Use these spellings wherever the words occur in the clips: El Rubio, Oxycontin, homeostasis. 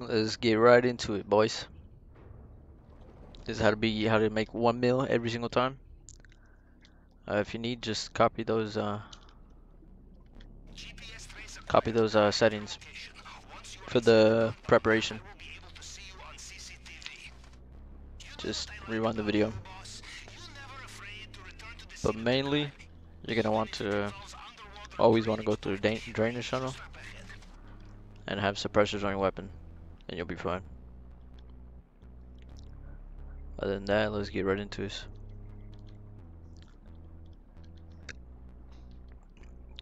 Let's get right into it, boys. This is how to make 1 mil every single time. If you need, just copy those settings for the preparation. Just rewind the video. But mainly, you're gonna want to go through the drainage tunnel and have suppressors on your weapon, and you'll be fine. Other than that, let's get right into this.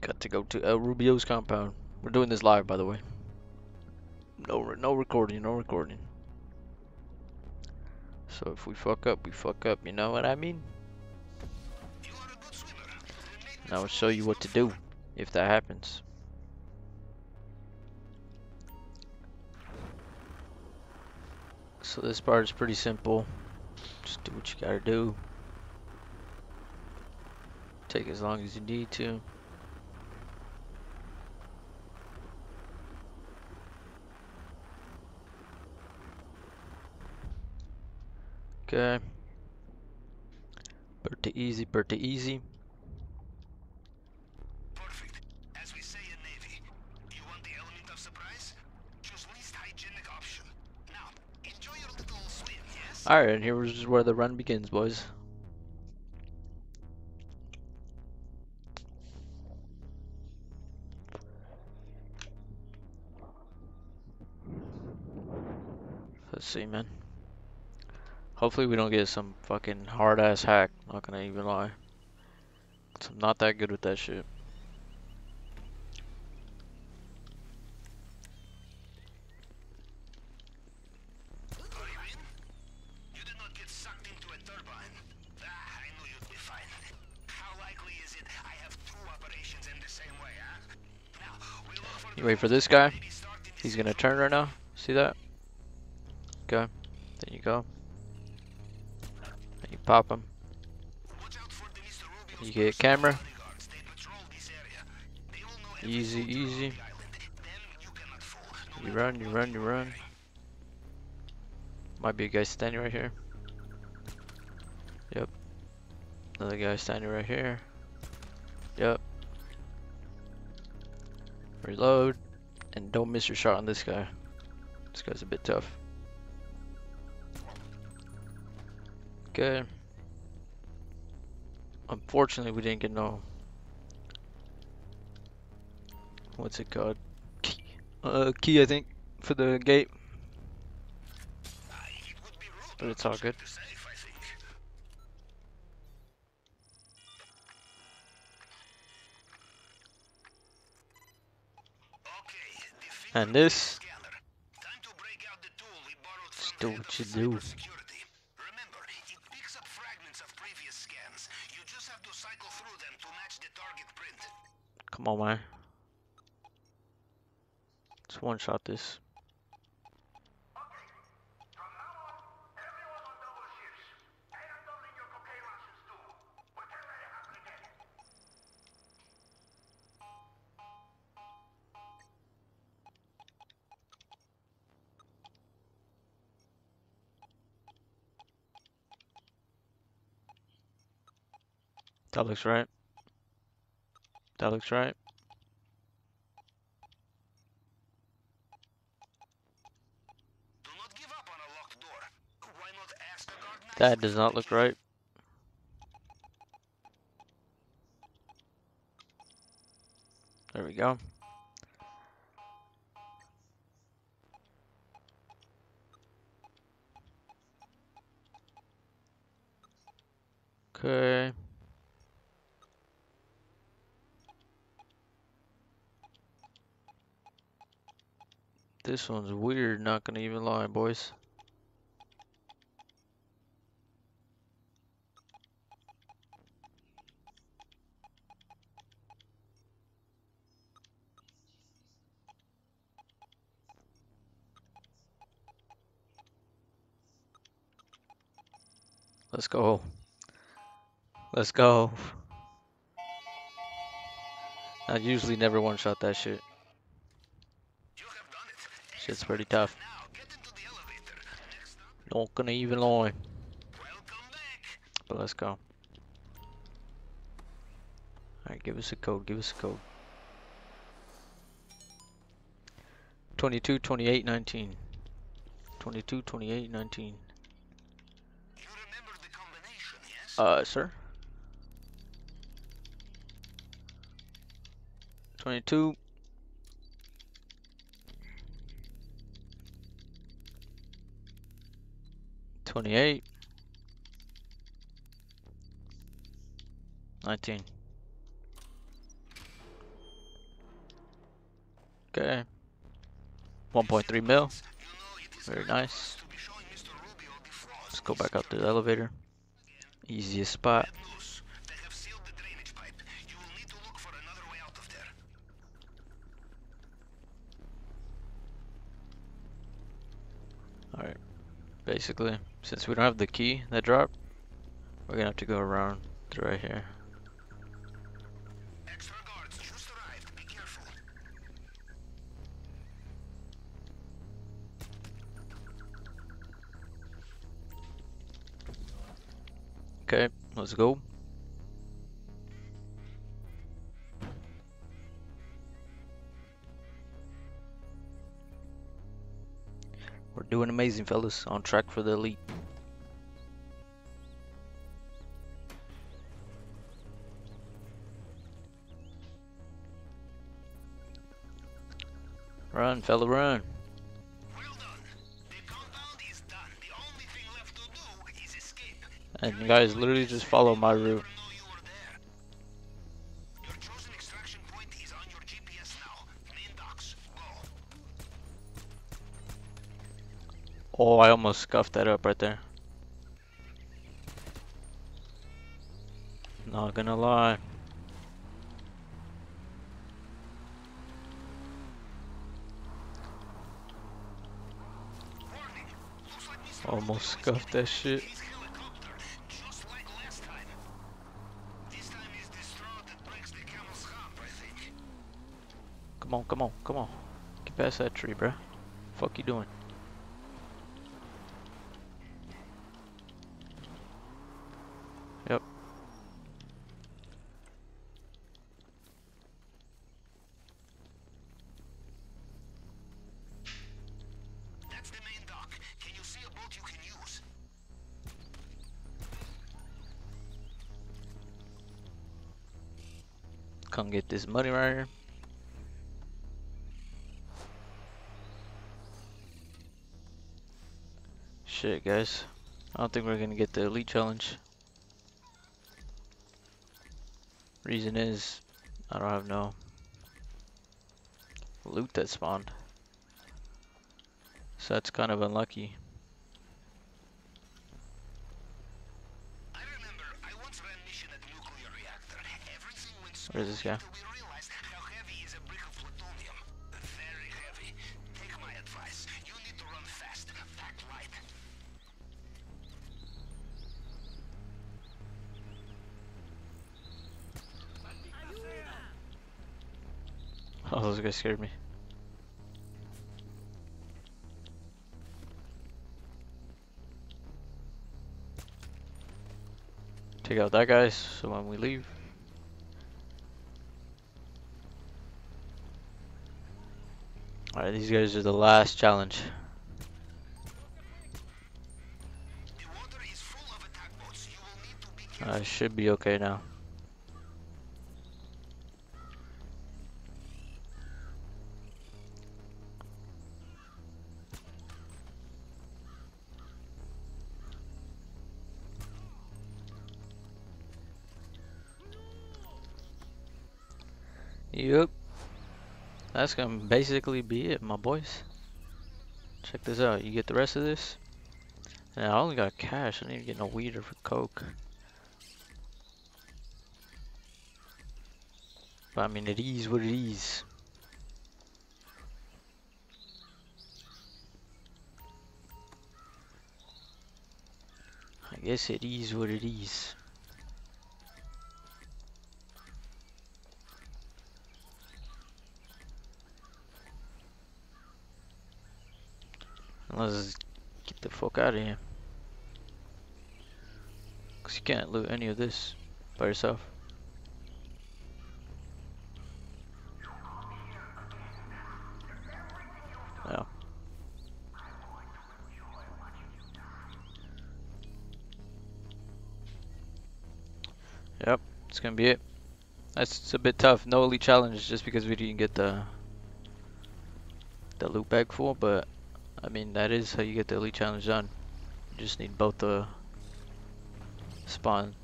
Got to go to El Rubio's compound. We're doing this live, by the way. No recording. So if we fuck up, we fuck up. You know what I mean? And I will show you what to do if that happens. So this part is pretty simple. Just do what you gotta do. Take as long as you need to. Okay. Pretty easy. Perfect. As we say in Navy, you want the element of surprise? Choose least hygienic option. Now, enjoy your little swim, yes? Alright, and here's where the run begins, boys. Let's see, man. Hopefully we don't get some fucking hard-ass hack, not gonna even lie. I'm not that good with that shit. Are you in? You did not get sucked into a turbine. I knew you'd be fine. How likely is it I have two operations in the same way, huh? Now, we look for you wait for this guy. He's gonna turn right now. See that? Okay. There you go. You pop him. You get a camera. Easy. You run. Might be a guy standing right here. Yep. Another guy standing right here. Yep. Reload. And don't miss your shot on this guy. This guy's a bit tough. Okay. Unfortunately, we didn't get no. What's it called? Key. Key, I think, for the gate. But it's all good. And this. Just do what you do. Come on, man. Let's one shot this. That looks right. That looks right. Do not give up on a locked door. Why not ask the guard next? That does not look right. There we go. Okay. This one's weird, not gonna even lie, boys. Let's go. I usually never one-shot that shit. Shit's pretty tough. Now, Not gonna even lie. But let's go. Alright, give us a code, give us a code. 22, 28, 19. 22, 28, 19. You remember the combination, yes? Sir? 22. 28. 19. Okay. 1.3 mil. Very nice. Let's go back up to the elevator. Easiest spot. Alright. Basically, since we don't have the key that dropped, we're gonna have to go around to right here. Extra guards just arrived. Be careful. Okay, let's go. We're doing amazing, fellas. On track for the elite. Run, fella, run. Well done. The compound is done. The only thing left to do is escape. And you guys literally just follow my route. Your chosen extraction point is on your GPS now. Main docks, go. Oh, I almost scuffed that up right there. Not gonna lie. Almost scuffed that shit. Come on, come on, come on. Get past that tree, bruh. Fuck you doing? Yep. That's the main dock. Can you see a boat you can use? Come get this money right here. Shit, guys. I don't think we're gonna get the elite challenge. Reason is, I don't have no loot that spawned. So that's kind of unlucky. I remember I once ran mission at a nuclear reactor. Everything went so well until we realized how heavy is a brick of plutonium. Very heavy. Take my advice. You need to run fast, back right. Oh, those guys scared me. Take out that guy, so when we leave. Alright, these guys are the last challenge. The water is full of attack boats. You will need to be careful. I should be okay now. Yep, that's gonna basically be it, my boys. Check this out, you get the rest of this. And I only got cash, I didn't even get no weed or coke. But I mean, it is what it is. I guess it is what it is. Let's get the fuck out of here. Because you can't loot any of this by yourself. No. Yep, it's gonna be it. That's a bit tough. No elite challenge just because we didn't get the loot bag for, but I mean that is how you get the elite challenge done. You just need both the spawn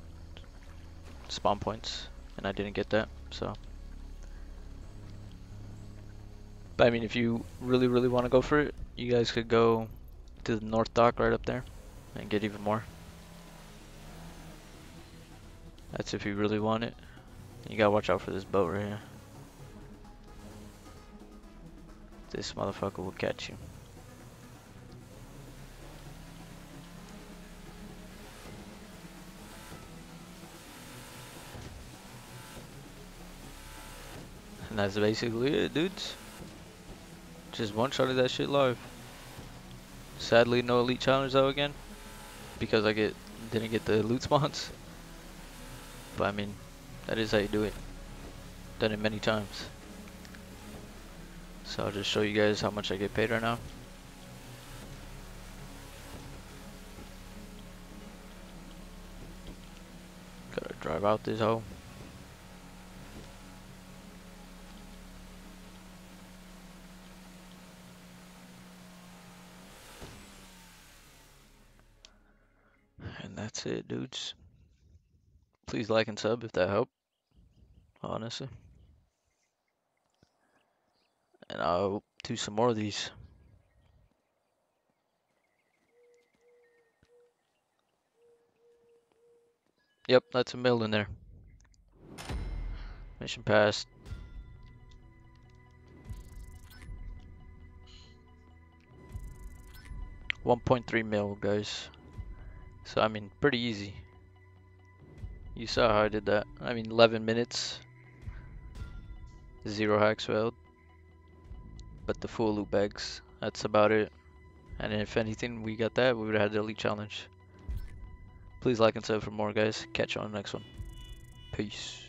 points, and I didn't get that, so. But I mean, if you really want to go for it, you guys could go to the north dock right up there and get even more. That's if you really want it. You gotta watch out for this boat right here. This motherfucker will catch you. And that's basically it, dudes. Just one shot of that shit live. Sadly, no elite challenge though again, because I didn't get the loot spawns. But I mean, that is how you do it. Done it many times. So I'll just show you guys how much I get paid right now. Gotta drive out this hole. And that's it, dudes. Please like and sub if that helped, honestly. And I'll do some more of these. Yep, that's a mill in there. Mission passed. $1.3 mil, guys. So I mean, pretty easy. You saw how I did that. I mean, 11 minutes, 0 hacks failed. But the full loot bags, that's about it. And if anything, we got that, we would have had the elite challenge. Please like and sub for more, guys. Catch you on the next one. Peace.